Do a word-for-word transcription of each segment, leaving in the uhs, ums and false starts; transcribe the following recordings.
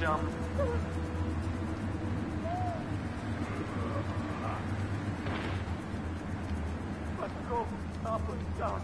Jump. Let's go up and down.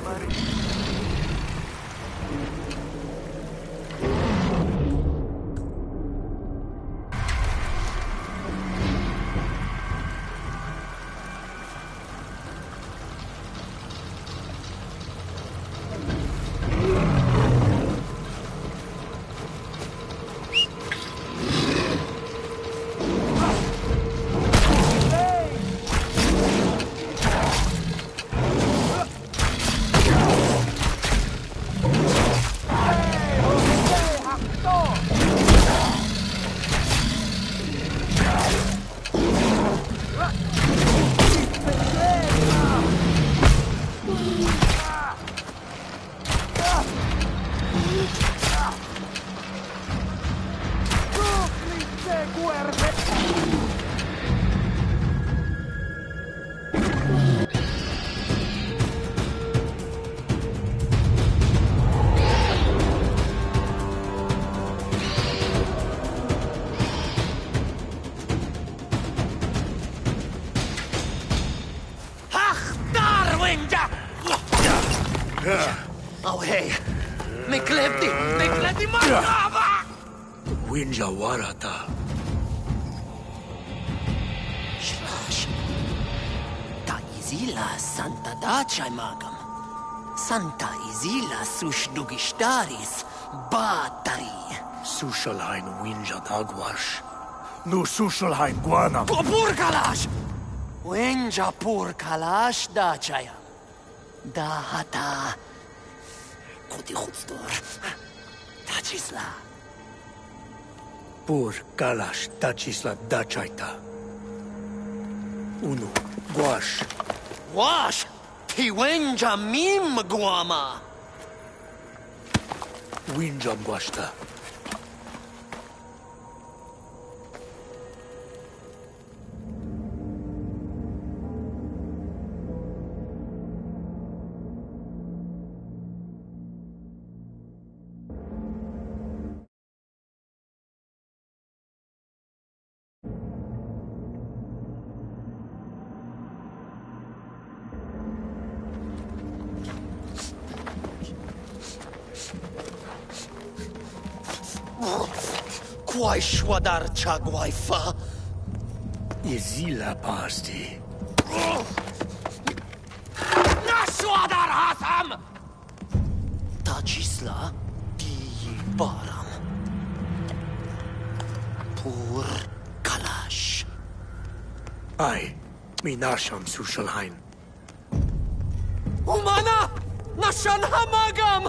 somebody. Warata. Slash. Ta izila santa dacai magam. Santa izila sush dugistaris batari. Sushalhain winja dagwash. Nu sushalhain guanam. Kopurkalash! Winja purkalash dacaya. Da hata. Koti hutstor. Dacisla. Pur kalash tacisla dachaita. Unu guash. Guash? Tiwenja mim guama. Winja guashta. Dar Chaguaifa Izila Pasti Nashuadar Hatam Tacisla Tibaram Pur Kalash. Ai, Minasham Sushalhain Umana Nashan Hamagam.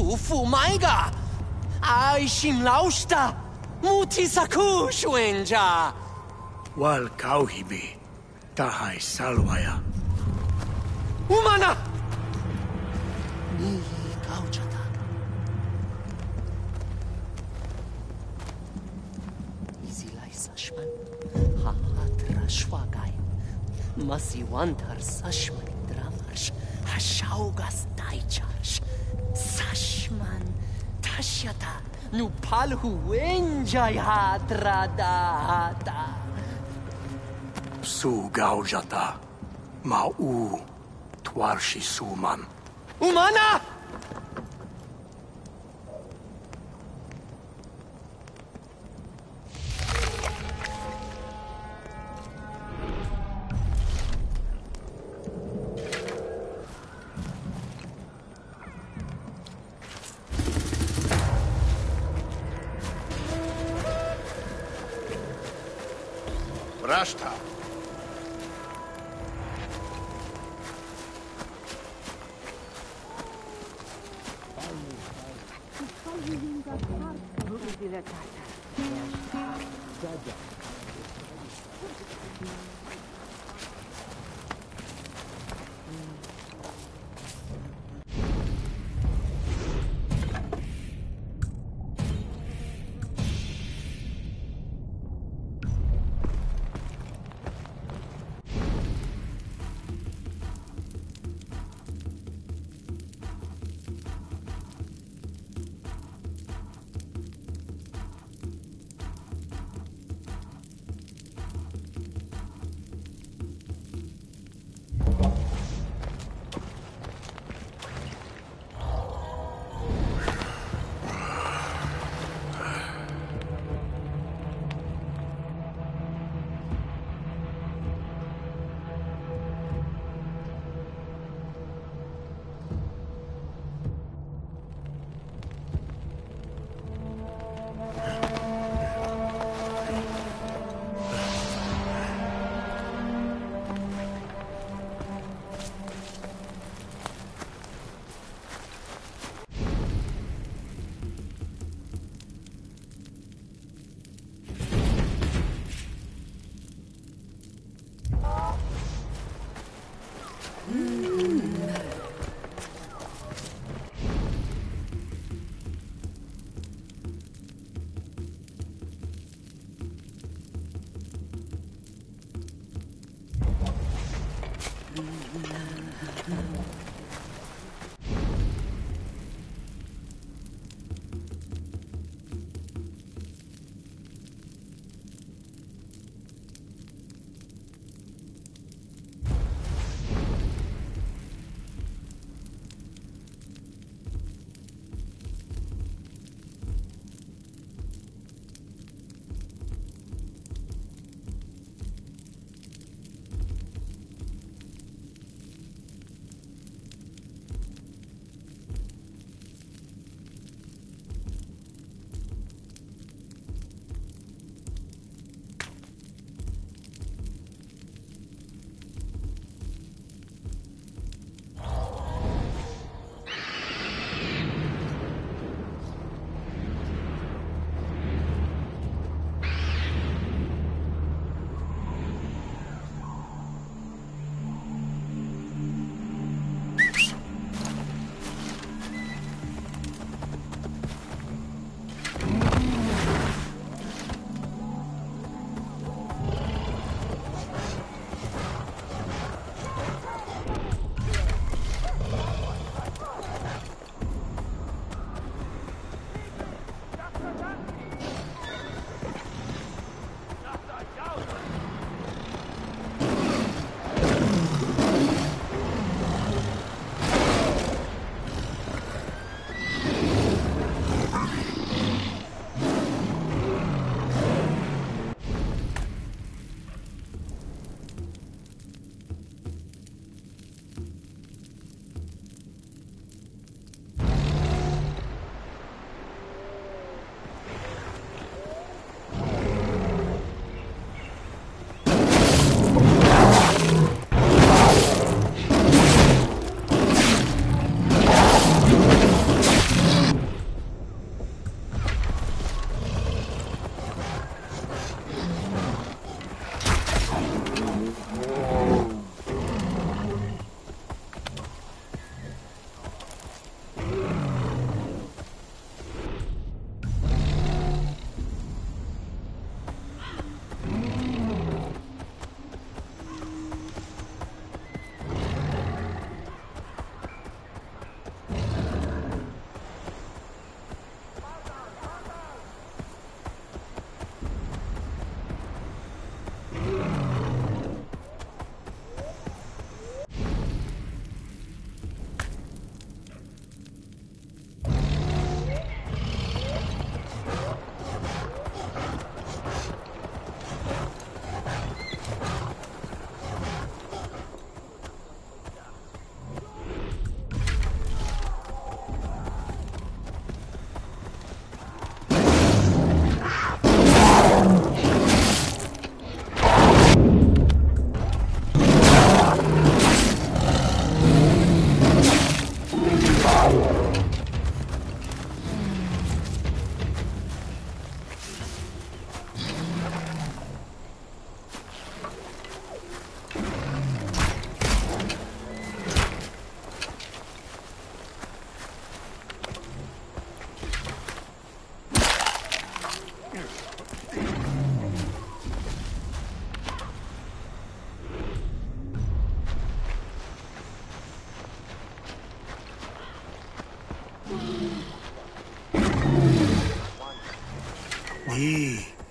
Sufu maiga, ai shim lausta, muti sakush wenja. Wal kauhibi, tahai salwaya. Umana, ni kauchata. Izilai sashman, hahat rashwagai, masiwantar sashman dramarsh, hashaugas taicharsh. Sashman Tashyata Nupalhu Enjayatradata Su Gaujata Ma'u Twarshi Suman Umana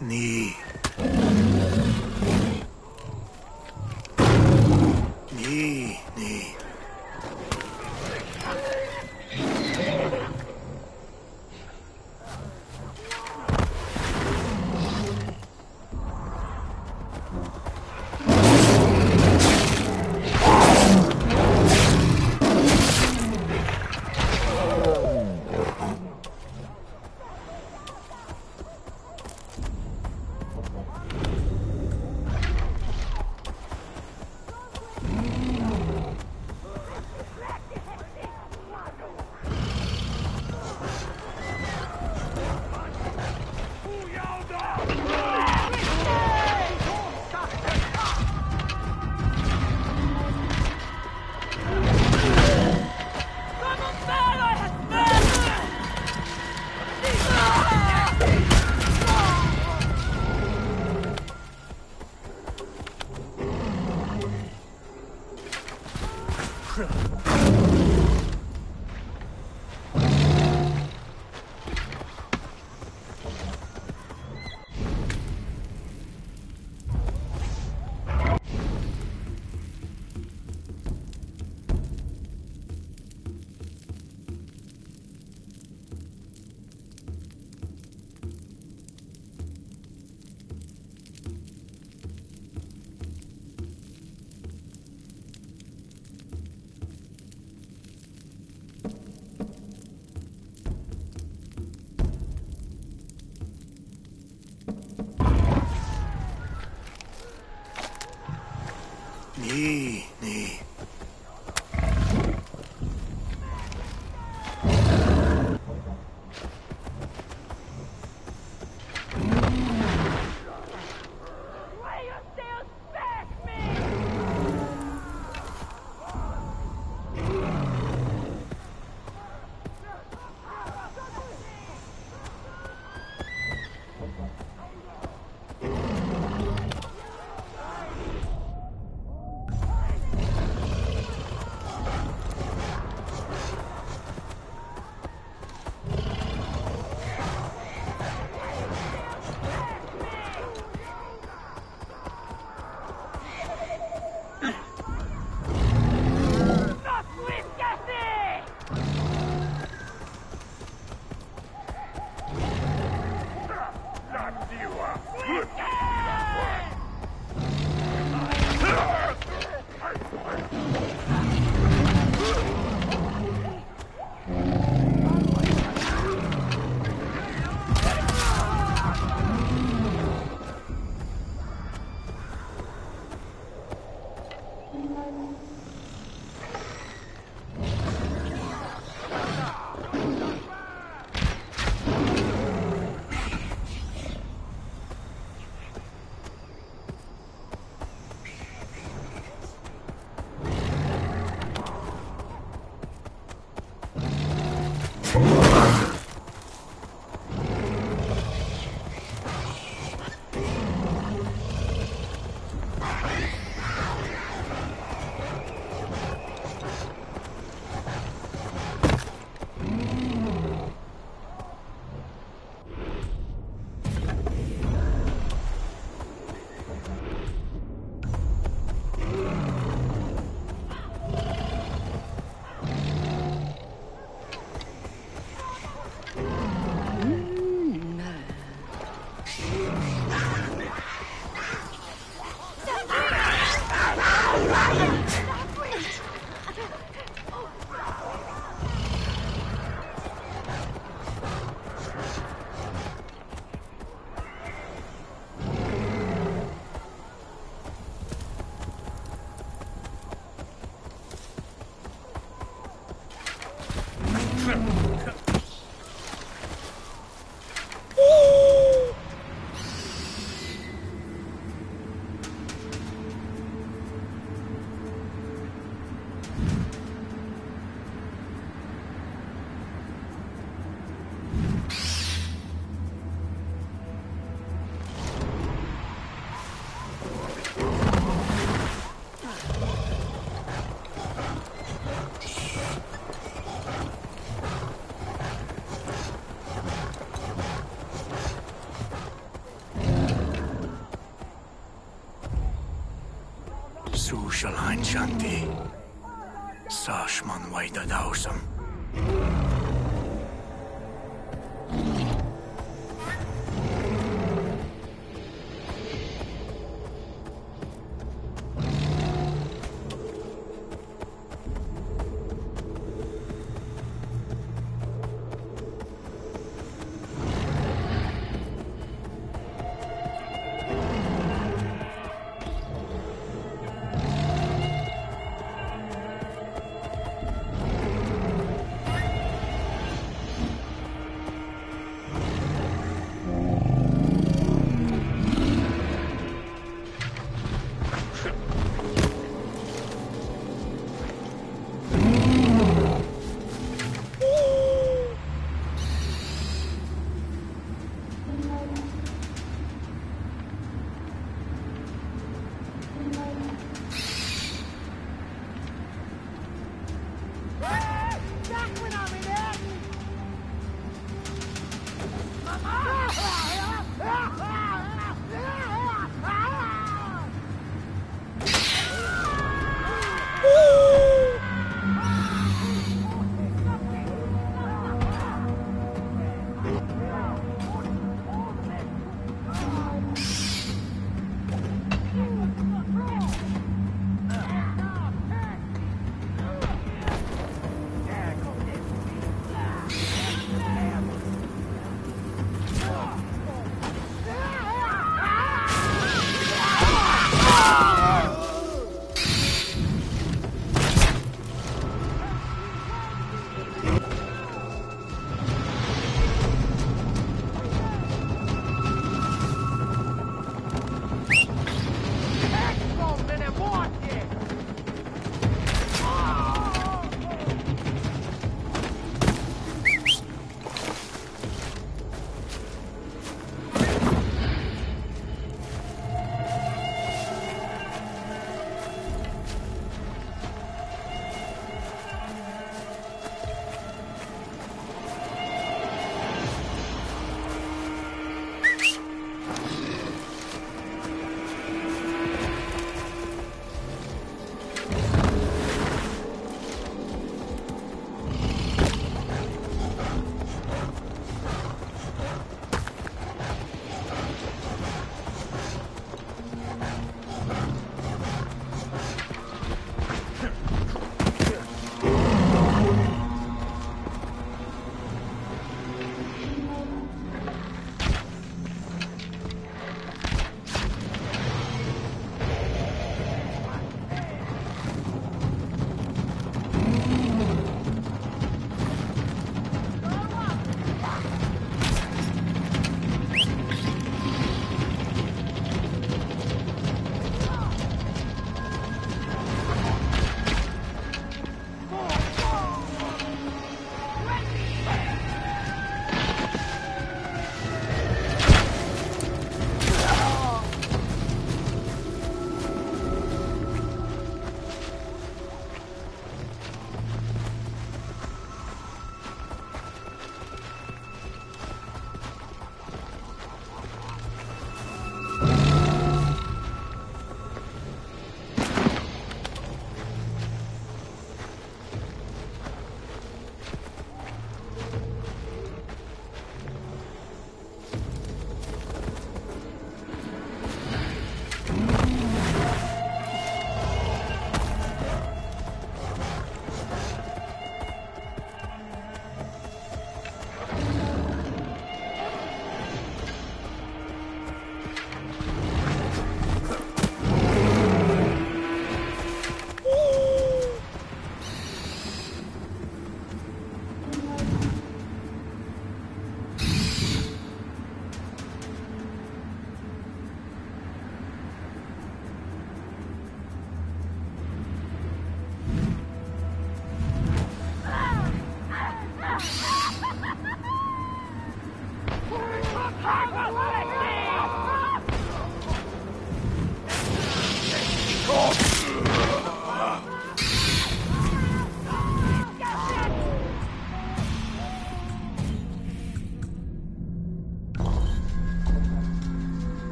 Nee. Nee, nee. Nee, nee. Sushalan Shanti, Sashman Vaida Dausam.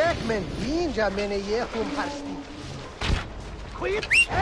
Jack men vinja mene ye kum hasti. Quit guarda,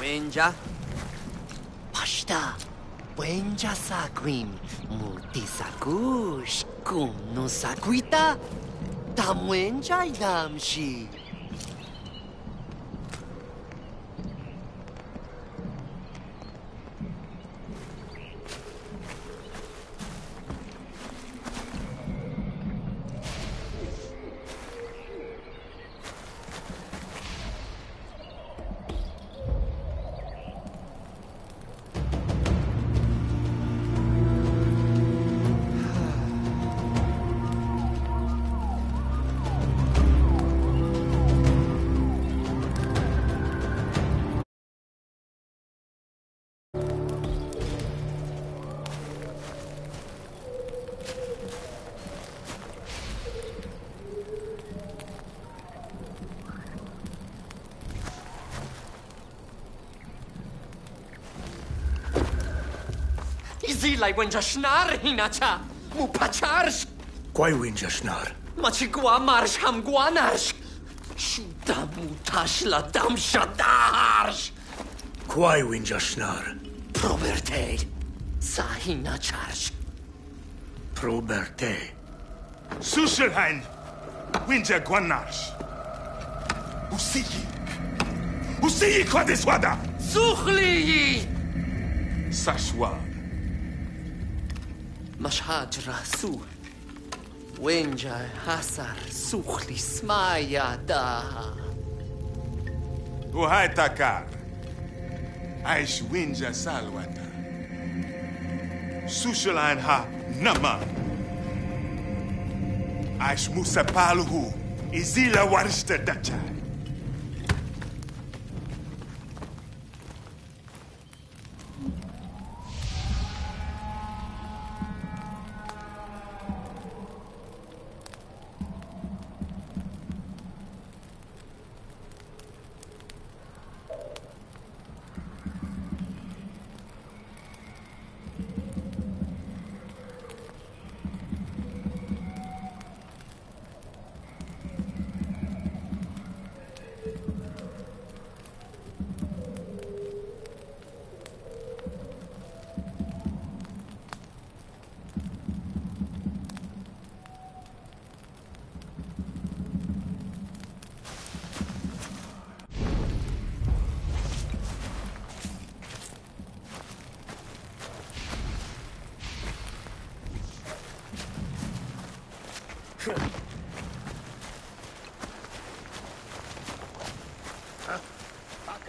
Wenja Pashta Wenja Saquim Multisakush Kum no Saquita Tamwenja Idamshi Lai Winjashnar hinacha, mupacharsh. Quai Winjashnar. Machigua marsh ham guanash. Shudamutash la dam shadarsh. Quai Winjashnar. Proberte. Sahinacharsh. Proberte. Sushelhain. Winja guanash. Usigi. Usigi kwadiswada. Suchliyi. Sashwa. Mashhadra su Wenja Hasar Sukhli Smaya da Uhai Takar Aish Winja Salwata Sushalan ha Nama Aish Musa Palhu Izila Warista Dacha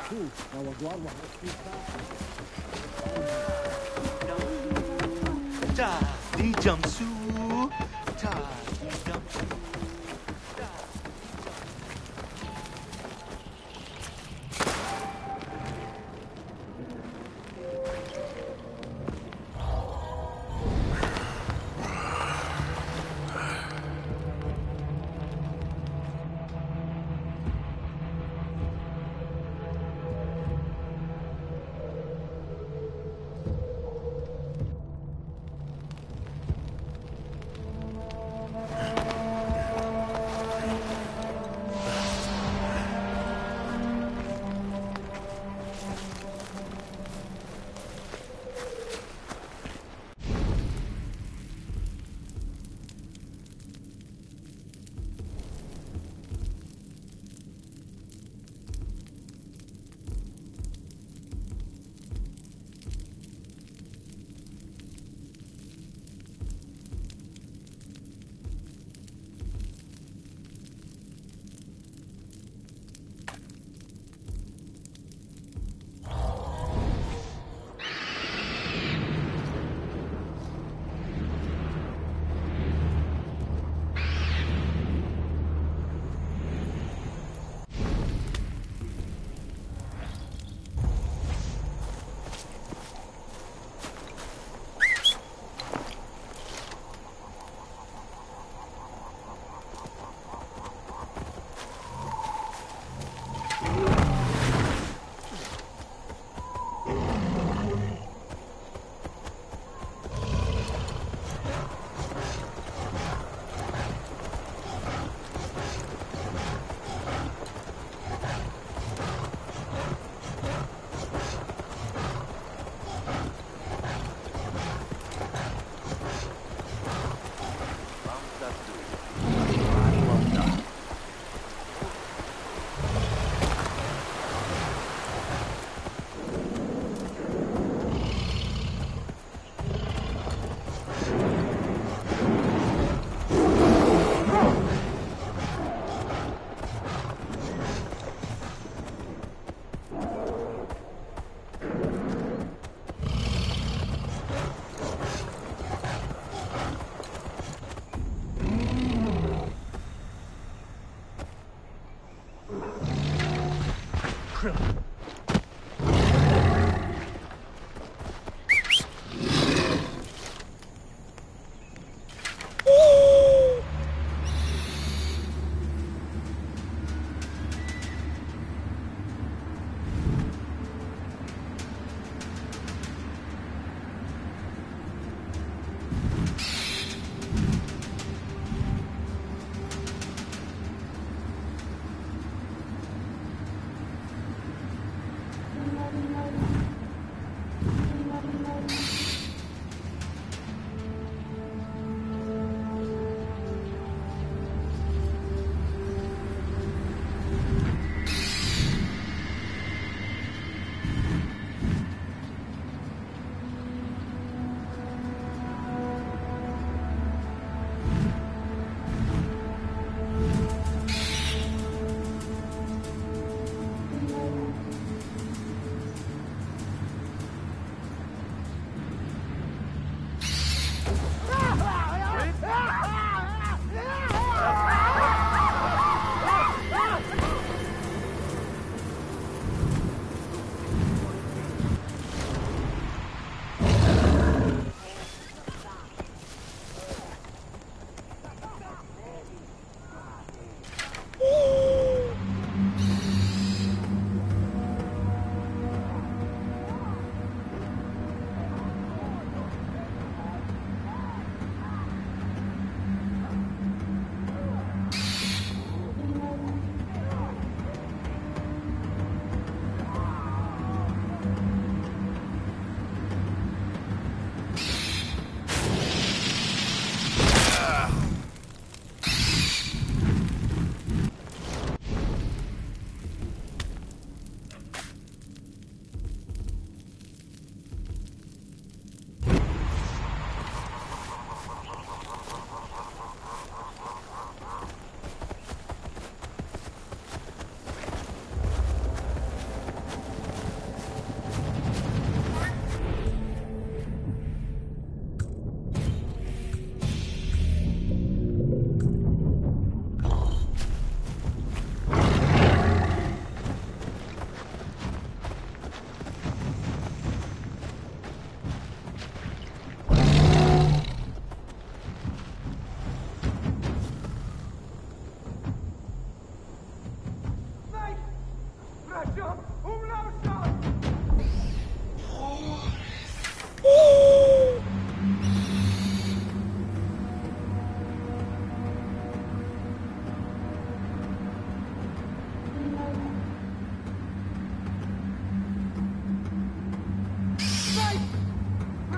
Tadi Jamsu, Tadi Jamsu.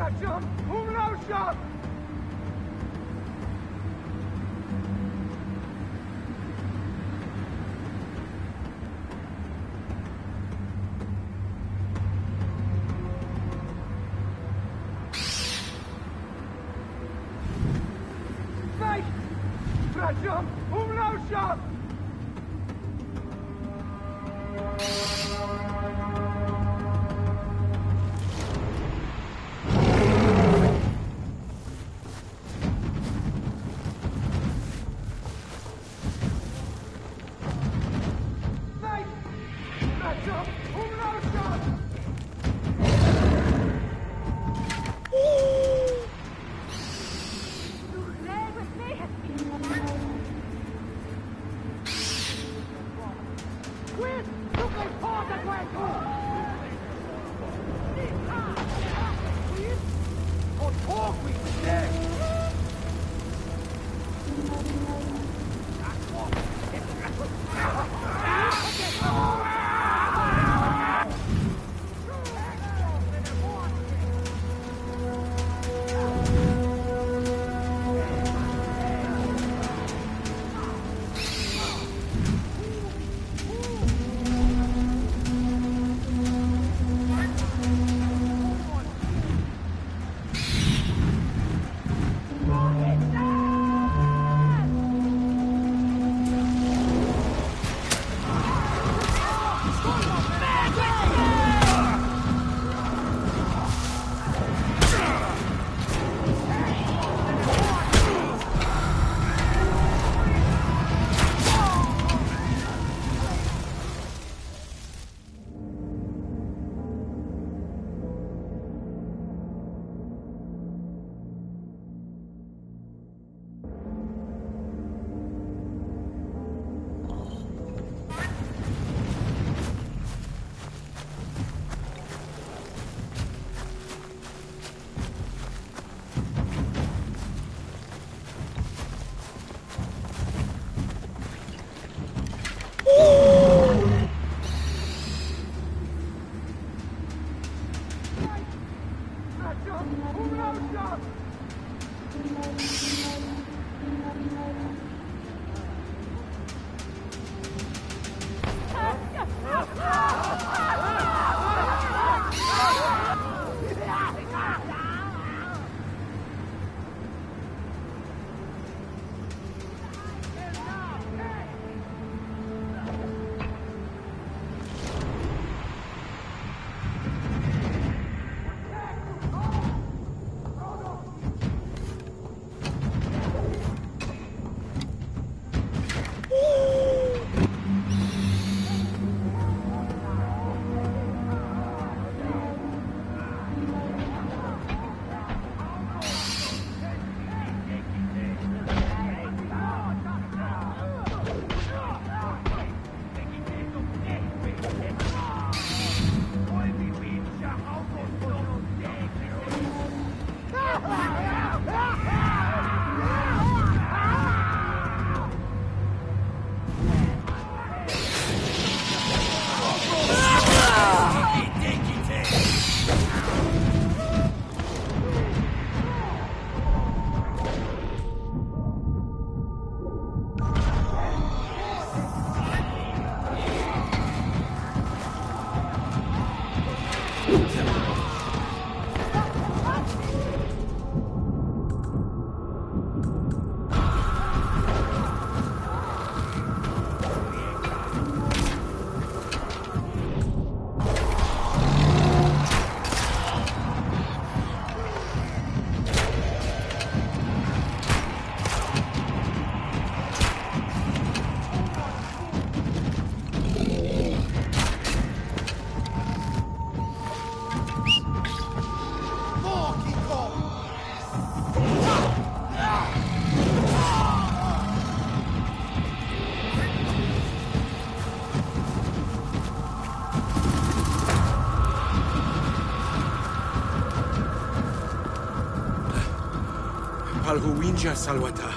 Umlaufschaft! Umlaufschaft! Umlaufschaft! Umlaufschaft! Alhuinja Salwata.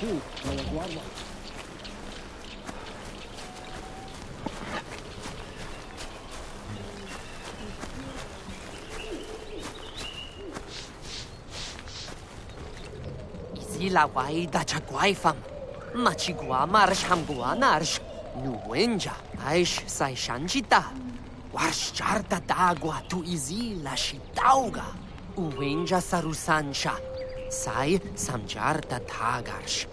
two, La Guardia. La guaida chaguaifam, machigua marsh hambua narsh, nuenja, aish sai shanchita, warsh charta dagua tu izi la shitauga, uenja sarusancha, sai samjarta tagarsh.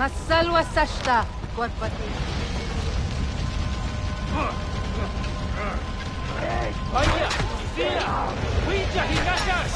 مسل وسشتا قربتي هيا سيلا ويجا هيناش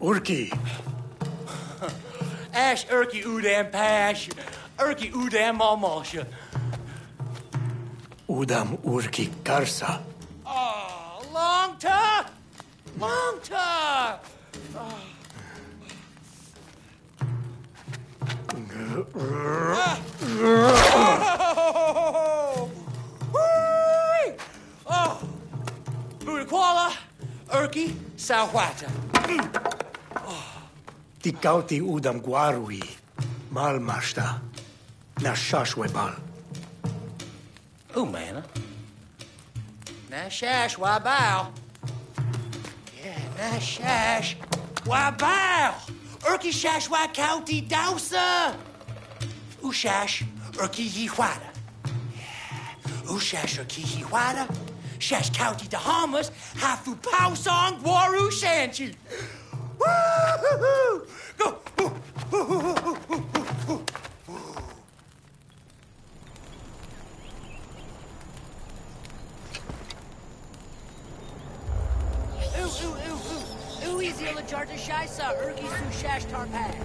Urki. Ash Urki Udam Pash. Urki Udam Mamasha. Udam Urki Karsa. Oh, long talk! Long talk! Oh! Oh! Budakwala, Urki, Sawata. Ti kauti udam guarui, mal mashta, na shashwebal. Ooh, man. Nice shash, why bow? Yeah, nice shash, why bow? Erky shash, why county douser? Ooh, shash, erky ye whiter. Yeah, ooh, shash, erky ye whiter. Shash county the harmers, hafu pow song, waru shanty. Woo-hoo-hoo! Go! Woo-hoo-hoo-hoo-hoo-hoo-hoo! Jarta Shaisa, Erki Su Shash Tarpash.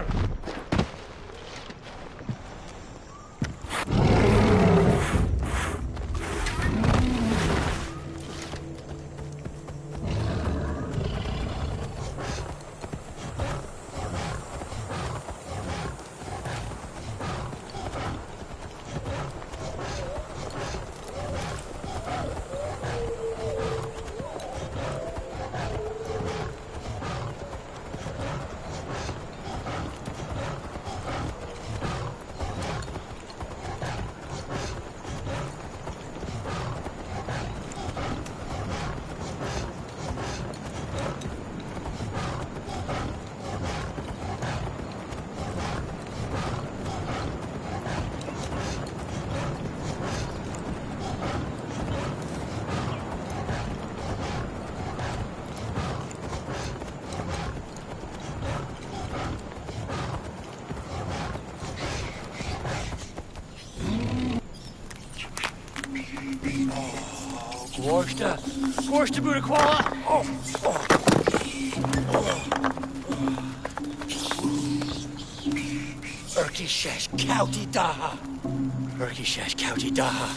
Sir. Gorschte, gorschte Bude Koala. Oh, oh. Urkişeş kauti daha. Urkişeş kauti daha.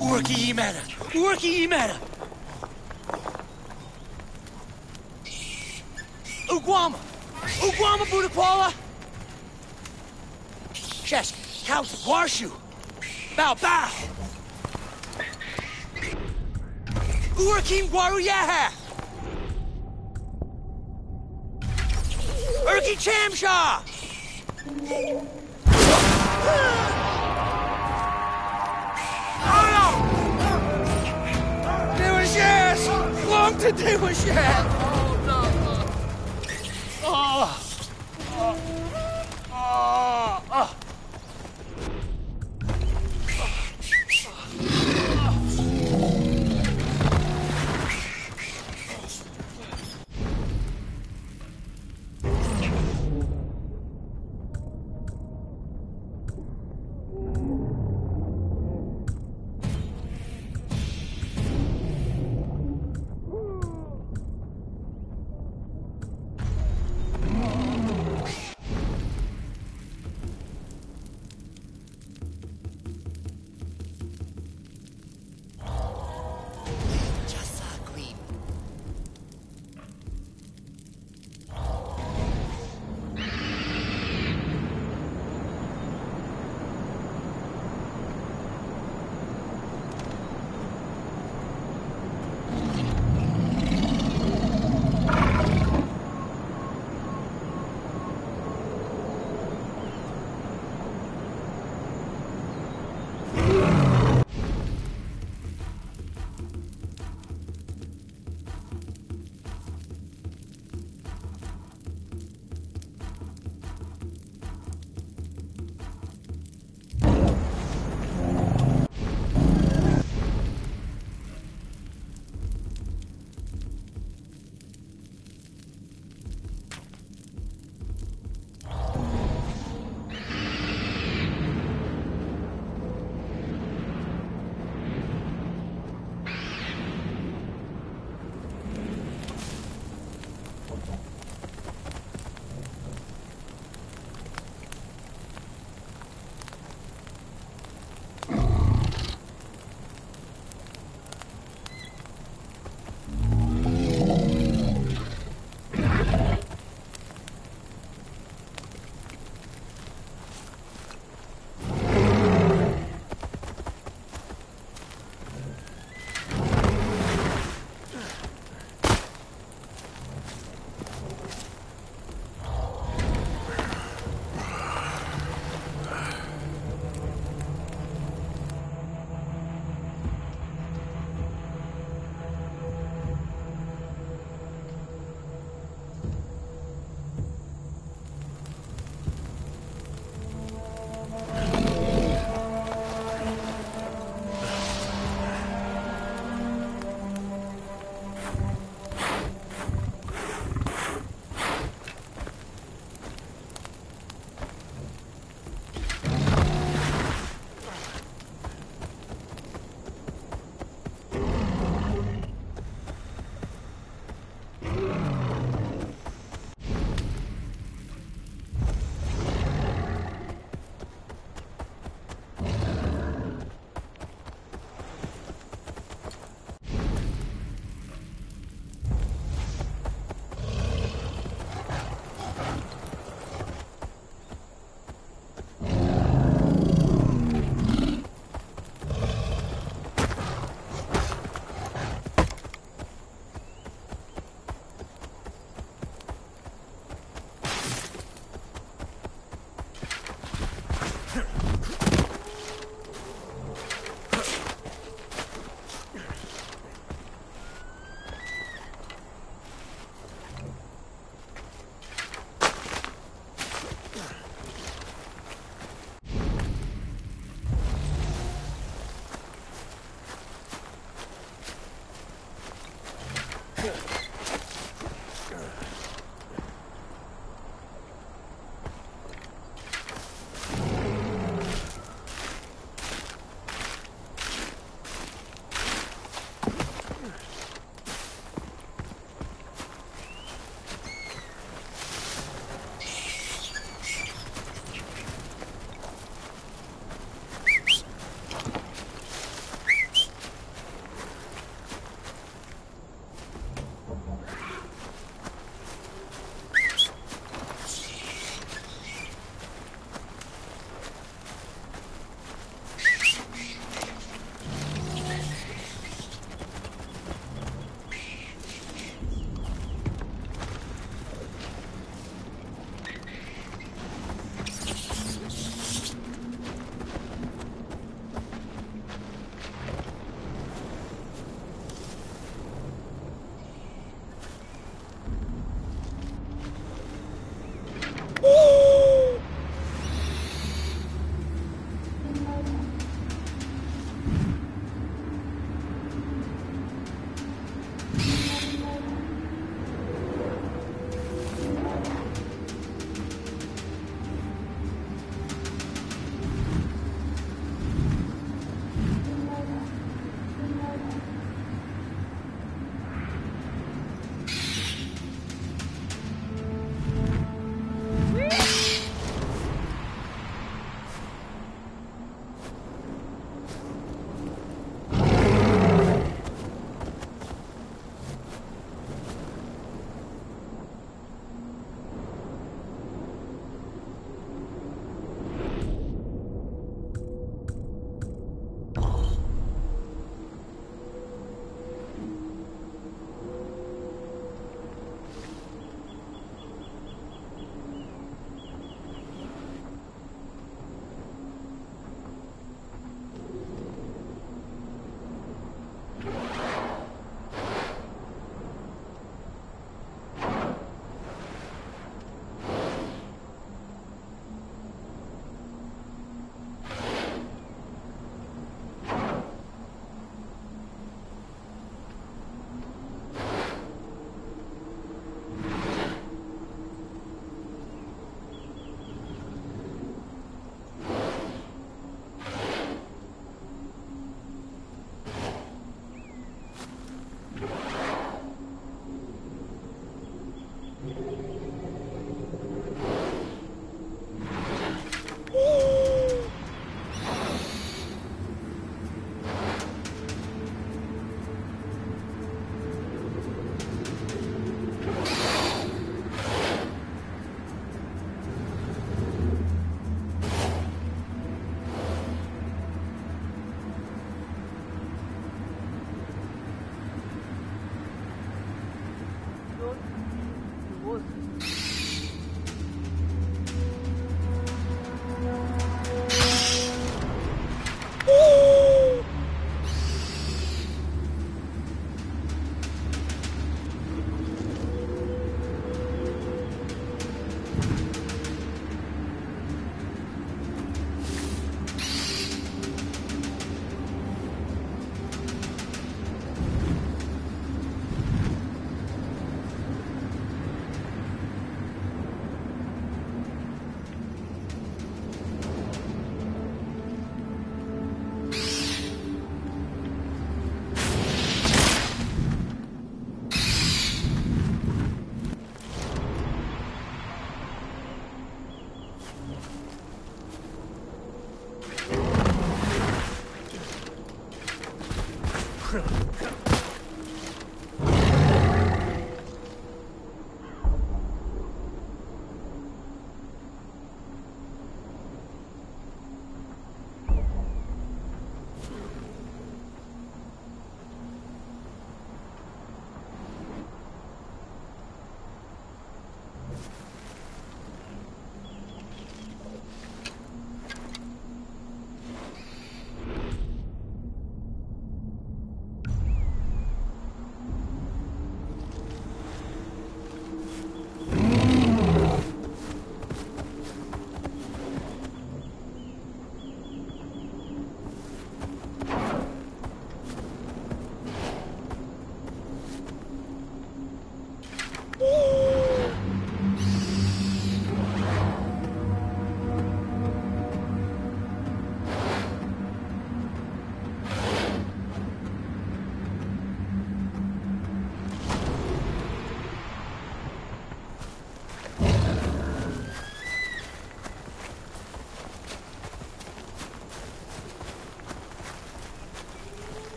Urki yemene, urki yemene. Uguama, uguama Bude Koala. Şeş kauti gorshu. Bow bow. Urkin Waru Yaha! Urki Chamshaw! Oh no! They were yes! Long to do was yes! Oh no! Oh! Oh! Oh! Oh.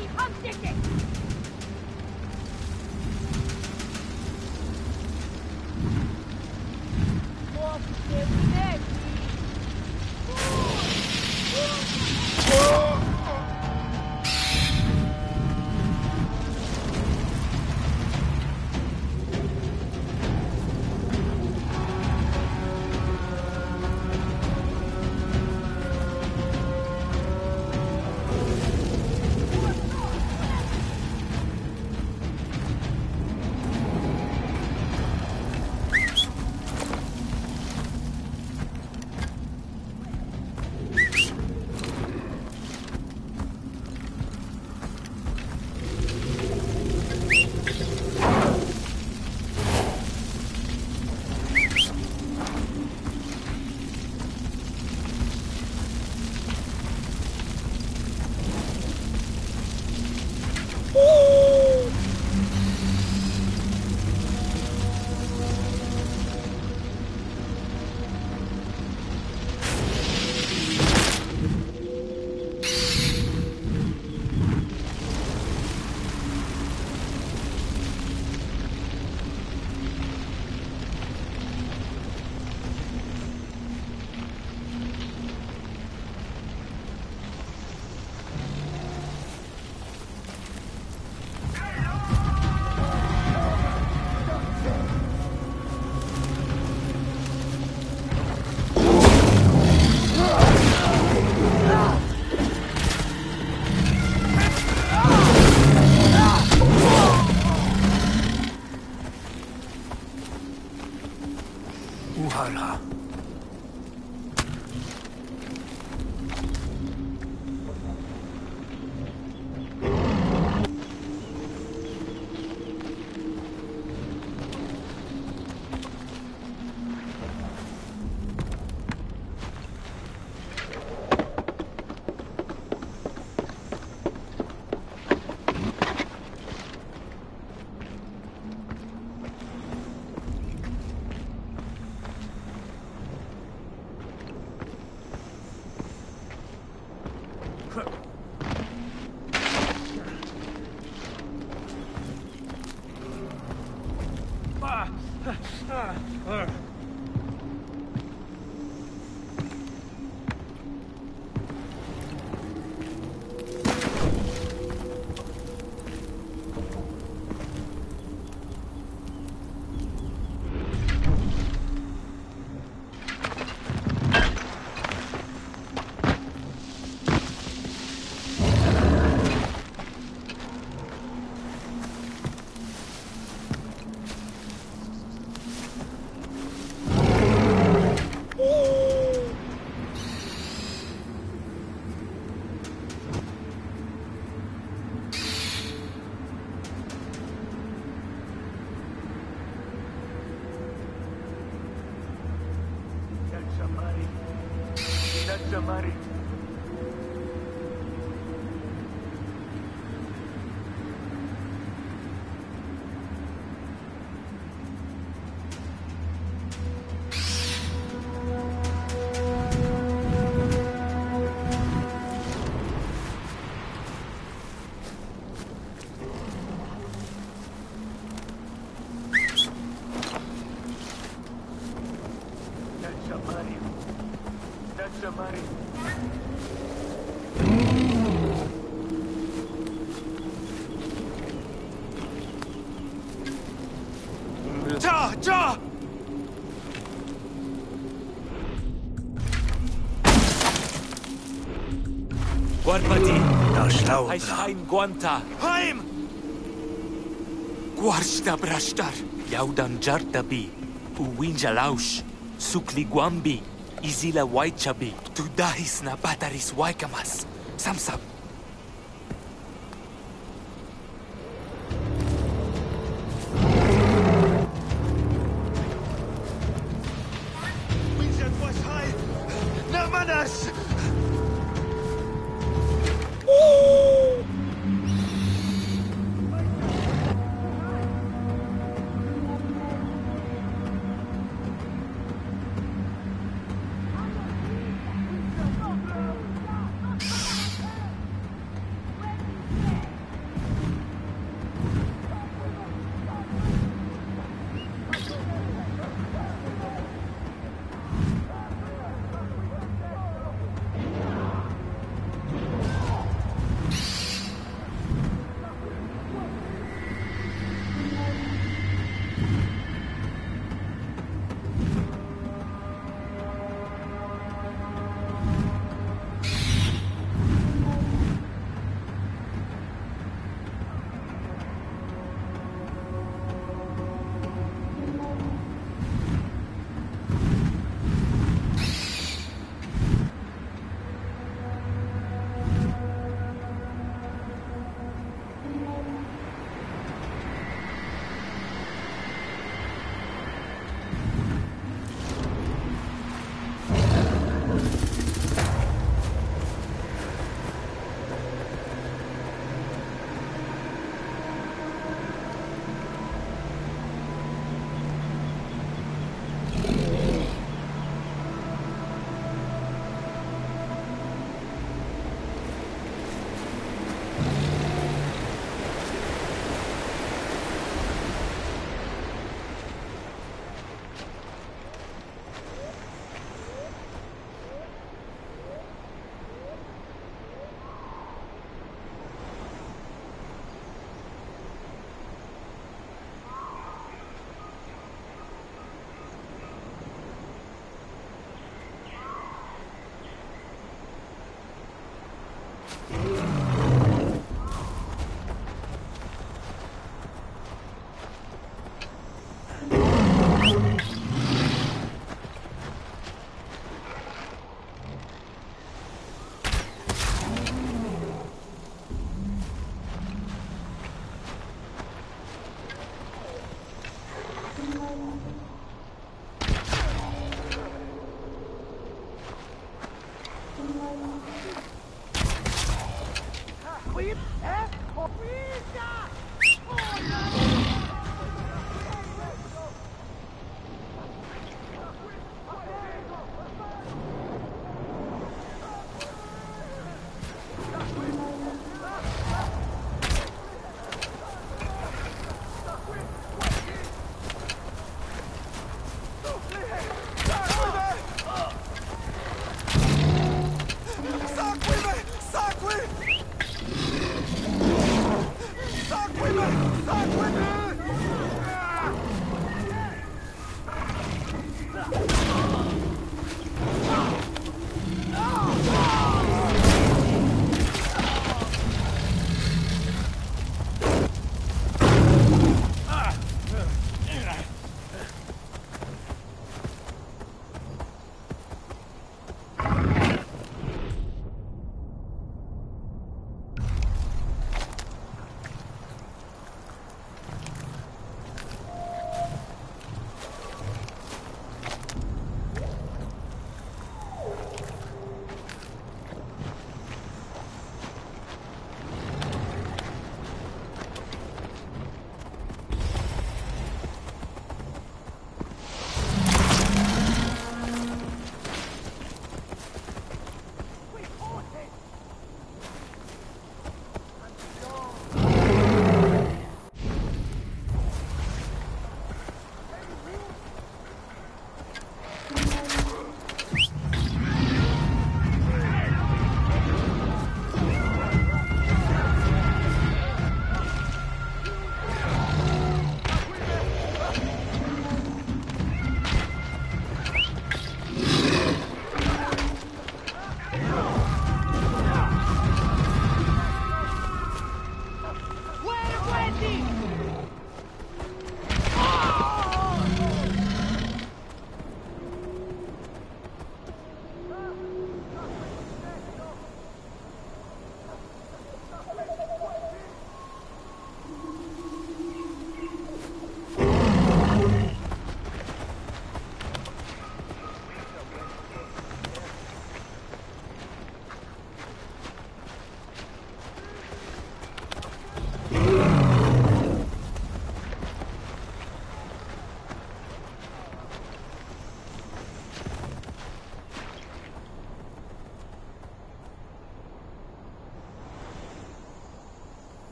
keep on sticking! More dead. Heim guanta. Heim! Guarda brashtar. Yaudan jartabi. Uwinja laush. Sukli guambi. Izila waichabi. Tudahis na bataris waikamas. Samsam.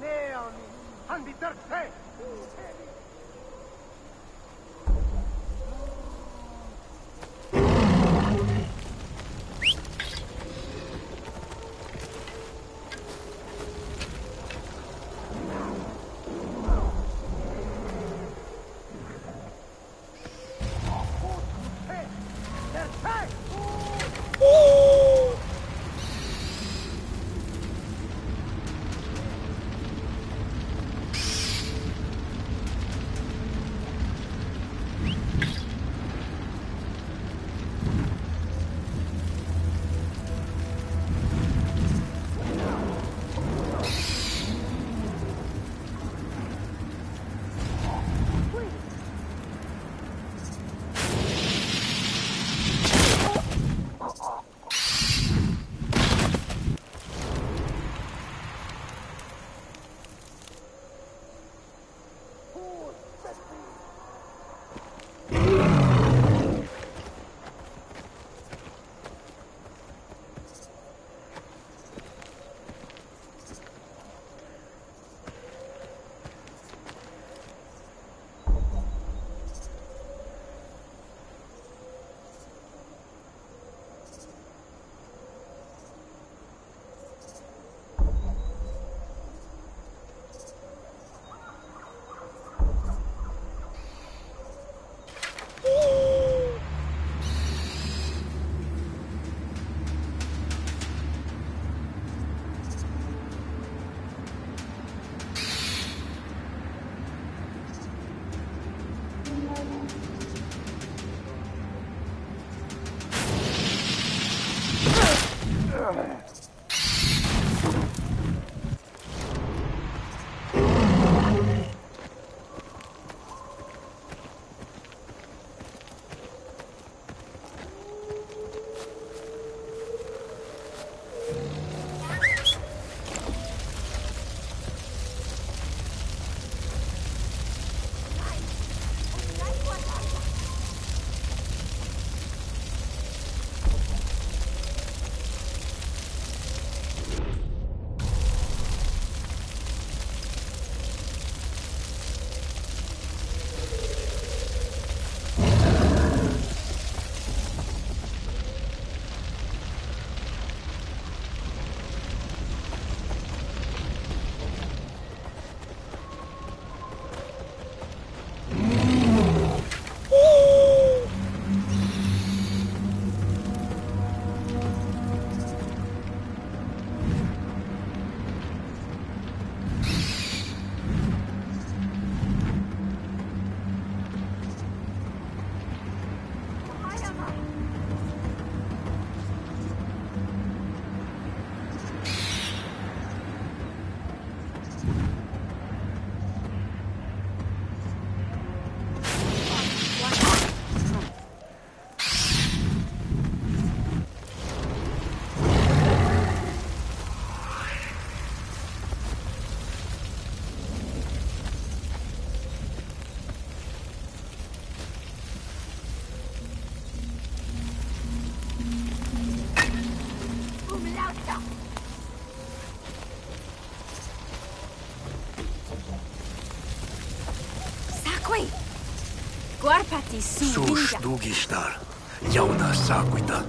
Naomi and the Darkseid. Cóż długi sztar, jałna zakłita.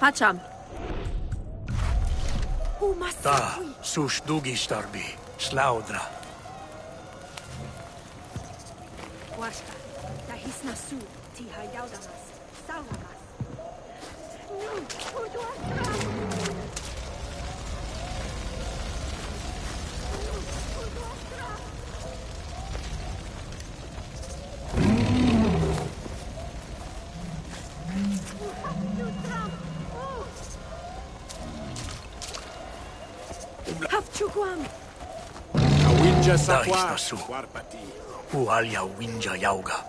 Paczam. Ta, susz długi sztorbi, szlaudra. Łaszka, ta hisna su, tiha jaudamas, saunamas. Nun, udłaszka! Daista su, ualia winja yauga.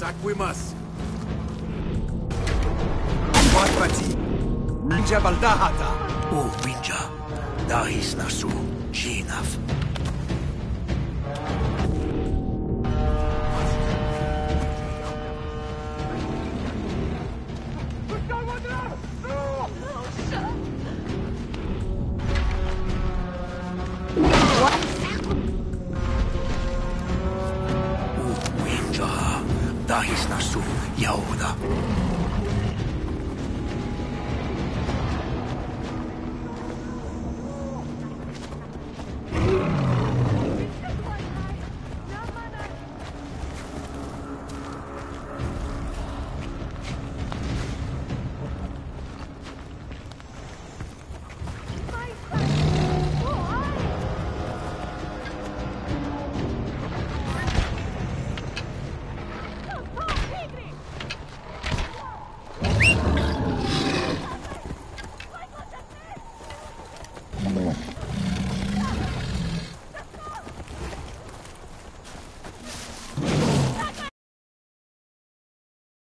Saquemas. Waqati. Jabal Dahata. O Winja. Dahis Nasu. Jinaf. Dahis nasu, Yahuda.